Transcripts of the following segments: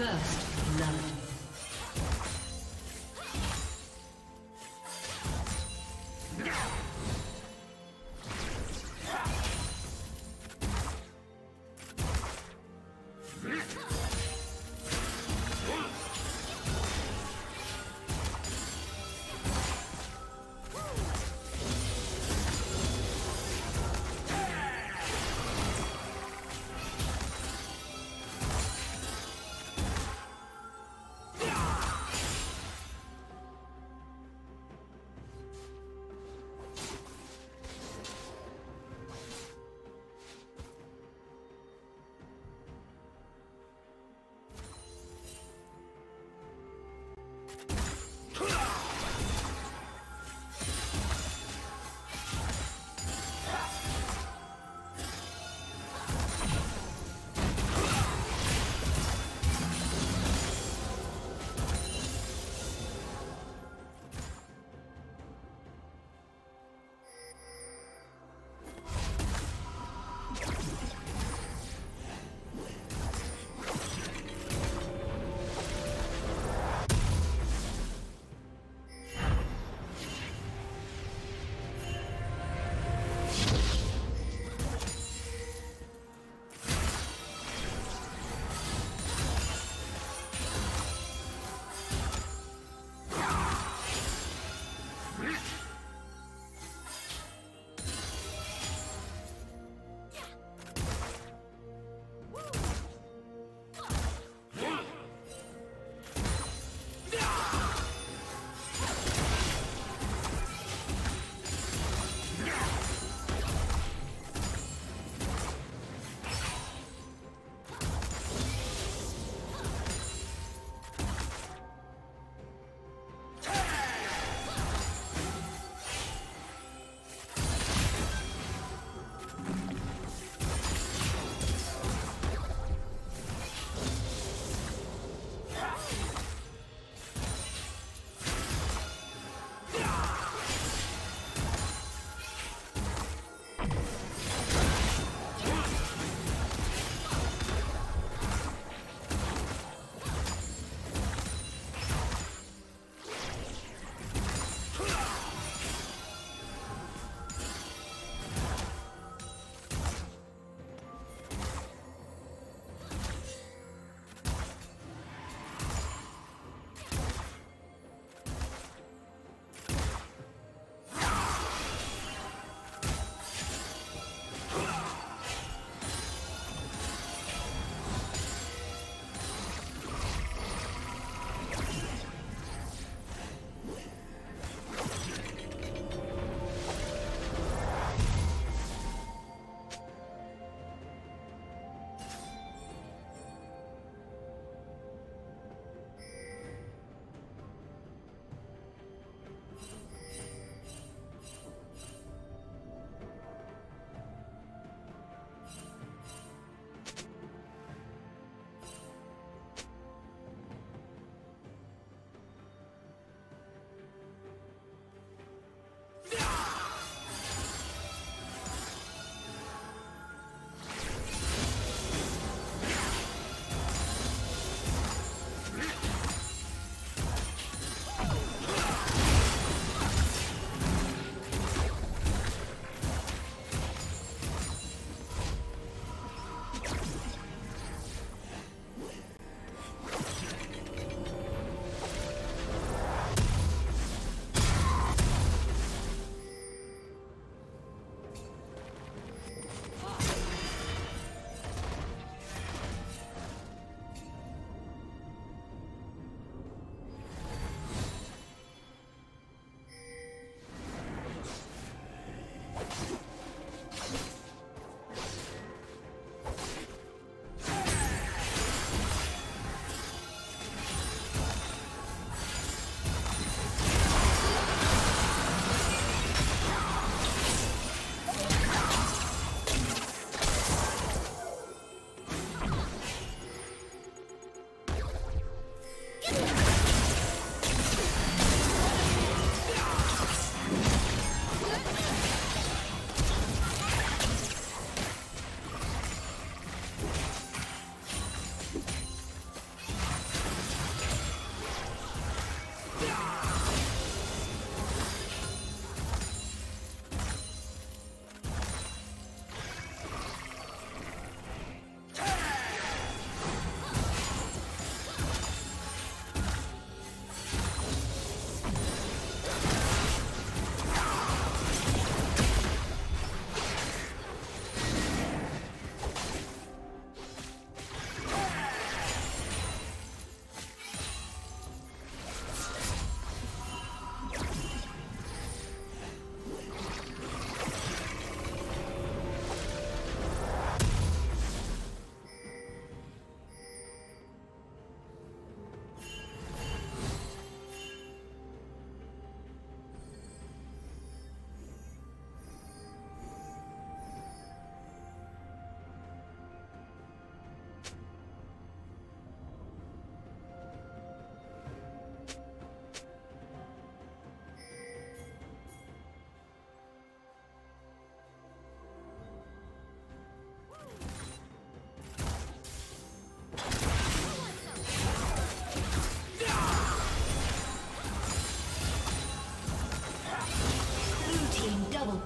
First love.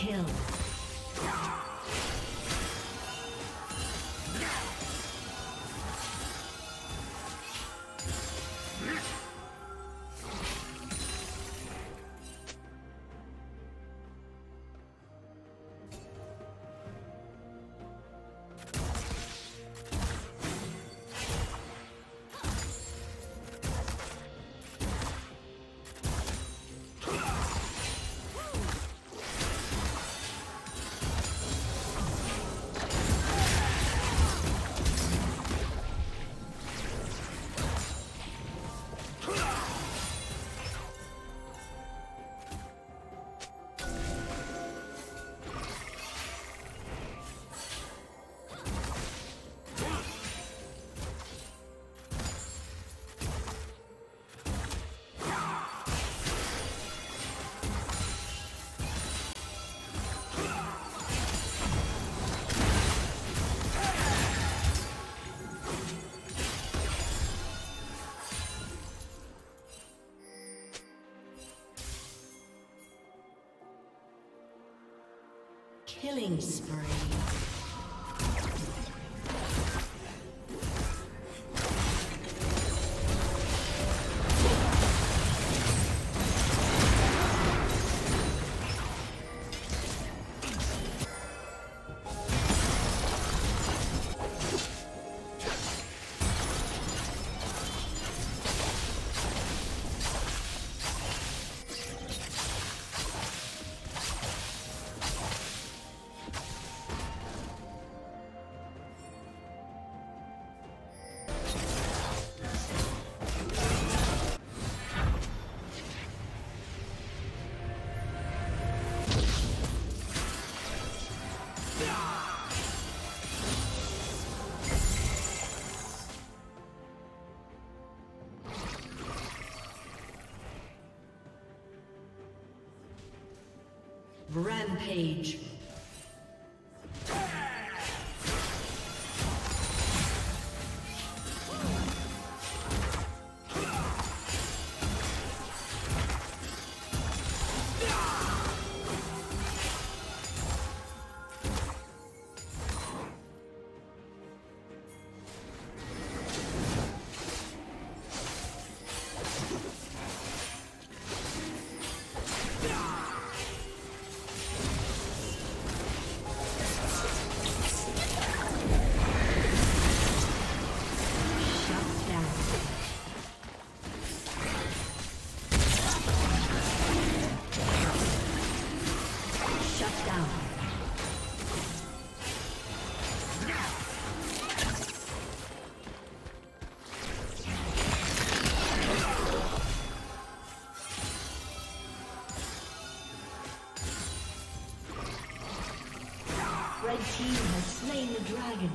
kill. Killing spree. Rampage. He has slain the dragon.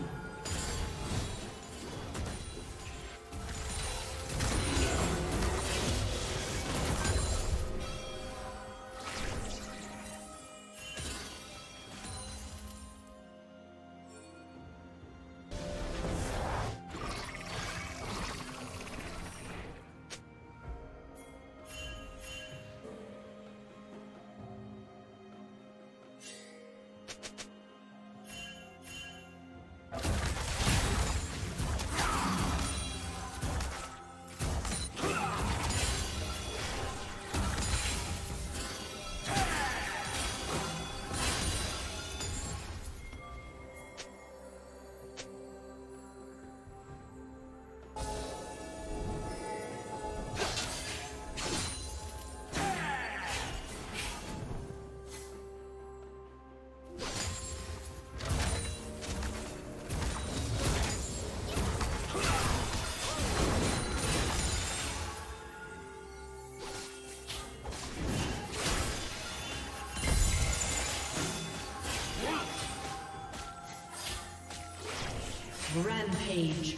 Rampage.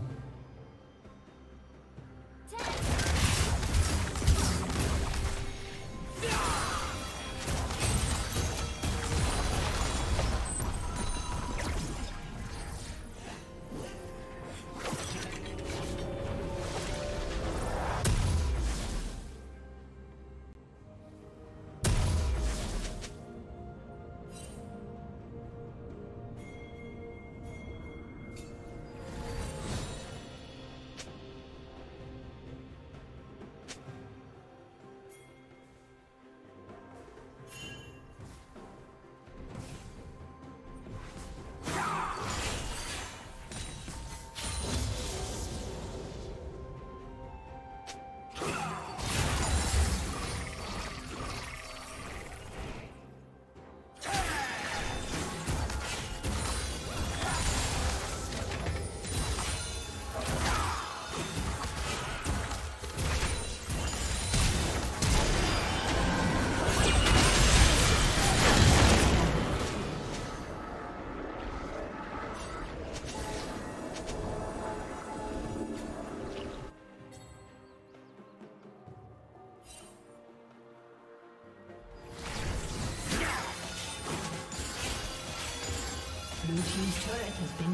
Blue team's turret has been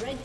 Red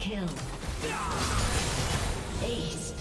Kill. Ace.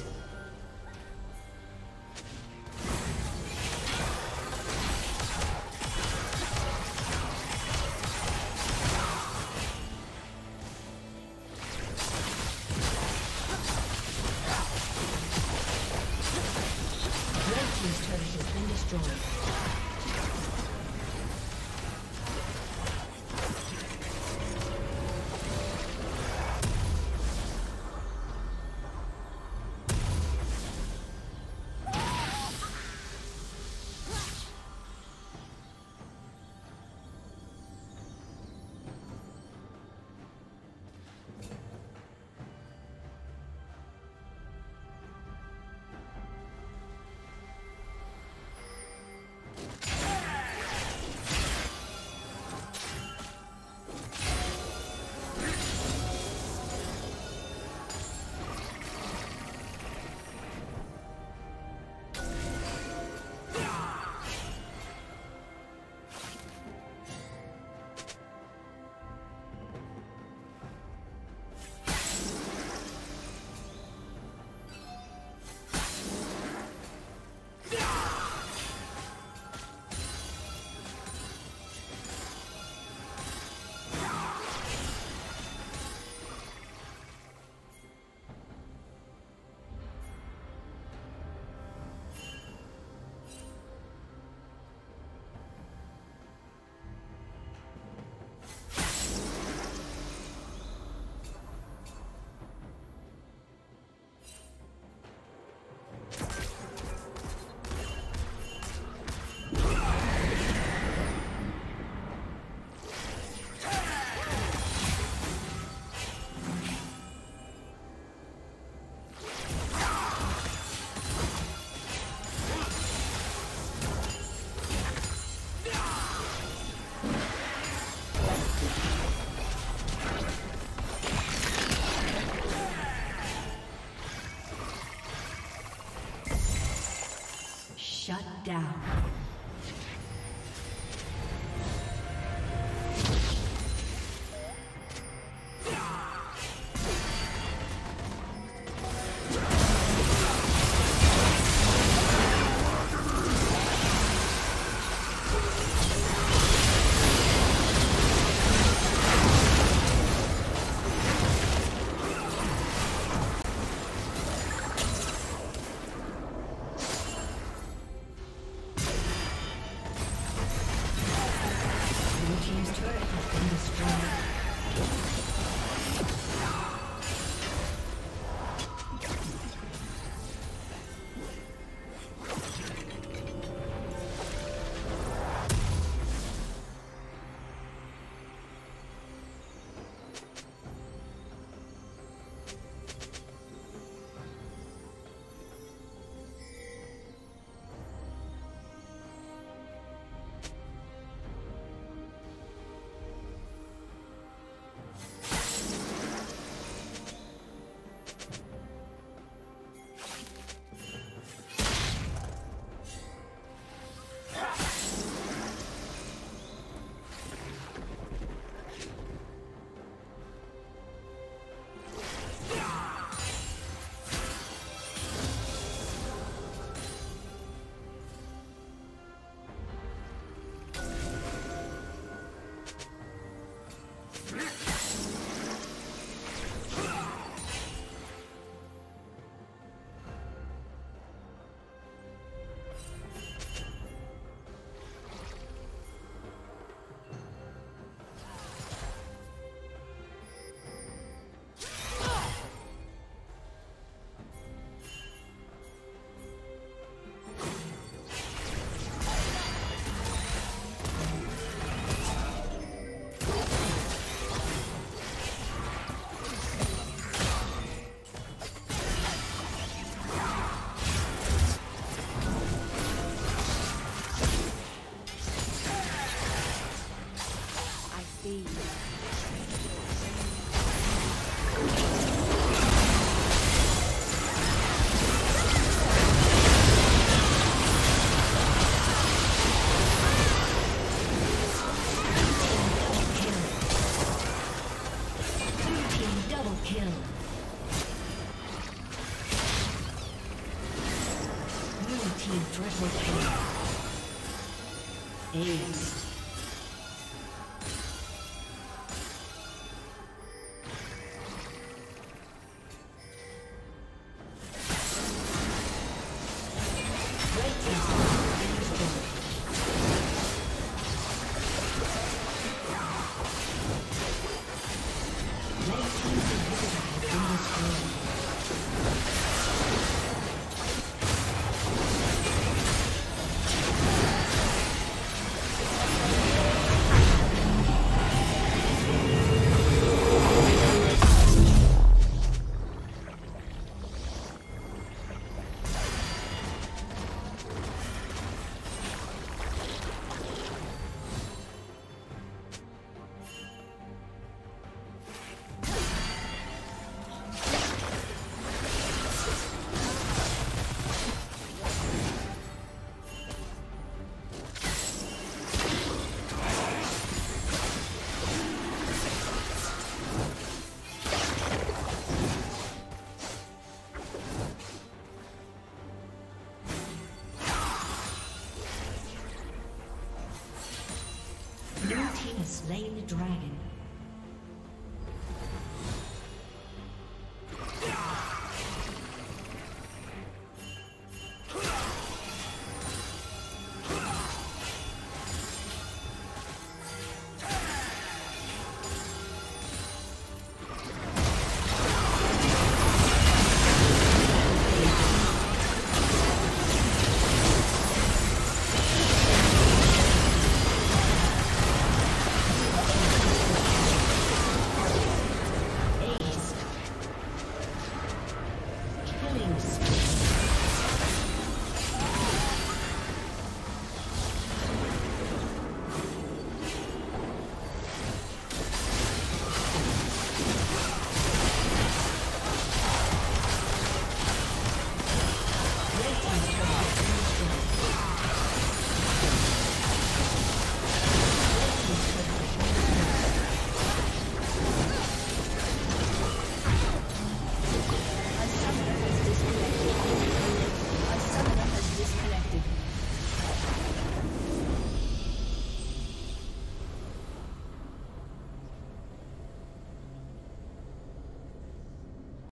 Dragon.